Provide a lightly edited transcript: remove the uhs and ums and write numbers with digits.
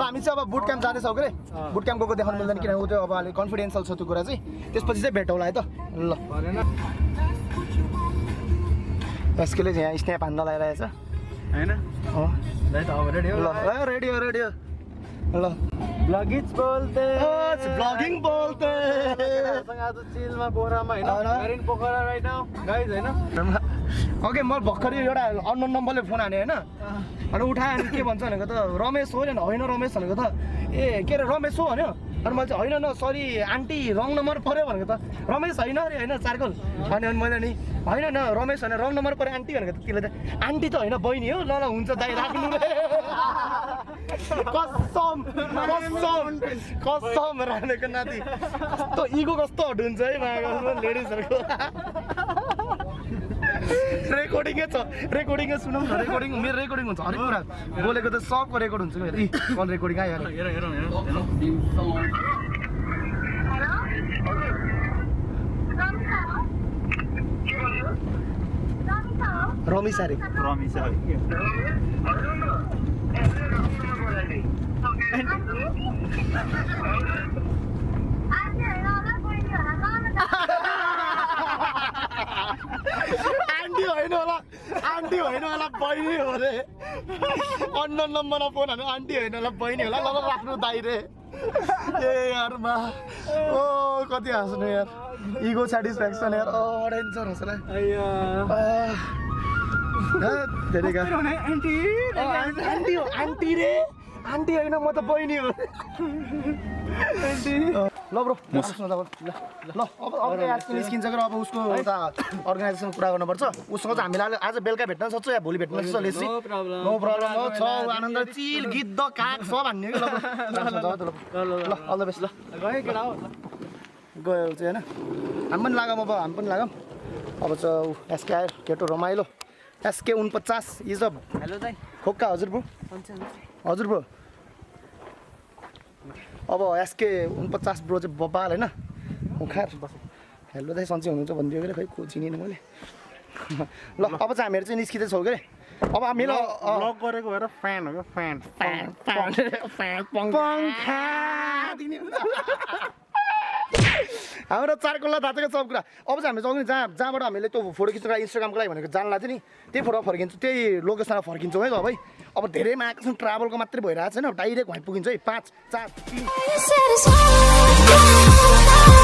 हामी चाहिँ अब बुट क्याम्प जाने छौ के बुट क्याम्प गएको देखाउन मिल्दैन किनभने उ त्यो अब अलि कन्फिडेन्शियल छ त्यो कुरा चाहिँ त्यसपछि चाहिँ भेटौला है त ल त्यसकैले यहाँ स्न्याप हान्न लागिरहेछ हैन हो लाई त अब रेडी हो ल रेडी हो रेडी हो ल ब्लगिज बोलते ब्लगिङ बोलते सँग आज चिलमा बोरामा हैन मेरिन पोखरा राइट नाउ गाइस हैन ओके म भक्खरी एउटा अननोन नम्बरले फोन हाने हैन अनि उठाए अनि के भन्छ भनेको त रमेश हो नि हैन रमेश भनेको त ए के रे रमेश हो भन्यो अनि मैले हैन न सरी आन्टी रङ नम्बर पर्यो भनेको त रमेश हैन रे हैन चारकोल अनि मैले नि हैन न रमेश भने रङ नम्बर पर्यो आन्टी भनेको त तिले त आन्टी त हैन बहिनी हो ल ल हुन्छ दाइ राख्नु रे कसम कसम कसम रानेको नाति कस्तो इगो कस्तो हट हुन्छ है मागो लेडीजहरुको रेकर्डिङै छ रेकर्डिङै सुनौ न रेकर्डिङ मेरो रेकर्डिङ हुन्छ हरेक कुरा बोलेको त सब रेकर्ड हुन्छ के इ कल रेकर्डिङ आयो हेर हेर हेर हेलो ओके रमिसारी रमिसारी आन्टी होइन होला बहिनी हो रे अननोन नम्बरमा फोन हाने आन्टी होइन होला बहिनी होला ल राख्नु दाइ रे ए यारमा ओ कति हाँस्नु यार इगो सेटिस्फ्याक्सन यार डेन्जर हसला अय्या धेरै गा आन्टी आन्टी आन्टी रे आन्टी होइन म त बहिनी हो आन्टी ल ब्रो सुन त ल ल अब यार निस्किन्छ गरे अब उसको उता अर्गनाइजेसन कुरा गर्नुपर्छ उसँग चाहिँ हामीले आज बेलुका भेट्न सक्छौ या भोलि भेट्न सक्छौ लेसी नो प्रब्लम हो छ आनन्द चिल गीत द काक छ भन्ने ल ल अल द बेस्ट ल गयो केटा हो गयो चाहिँ हैन हामी पनि लागम अब हामी पनि लागम अब छ एसके आयो केटो रमाइलो एसके 49 इज अब हेलो दाइ खोक्का हजुर ब्रो हजुर ब्रो अब एसके 49 ब्रो चाहिँ बबाल हैन उखार हेलो दाइ सन्चै हुनुहुन्छ भन्दियो के खै खोजिनिन मैले ल अब चाहिँ हामीहरु चाहिँ निस्किदै छौ के अब हामी ब्लग गरेको भएर फ्यान हो के फ्यान फ्यान फ्यान पंखा दिने हाम्रो चारकोला धातेको सब कुरा अब चाहिँ हामी जग्गा जहाँबाट हामीले त्यो फोटो खिचेर इन्स्टाग्रामको लागि भनेको जान्ला थियो नि त्यही फोटो फर्किन्छौँ त्यही लोकेसनमा फर्किन्छौँ है अब धेरैमा आएको छौँ ट्राभलको मात्रै भइरहेको छैन डाइरेक्ट हामी पुगिन्छ है 5 4 3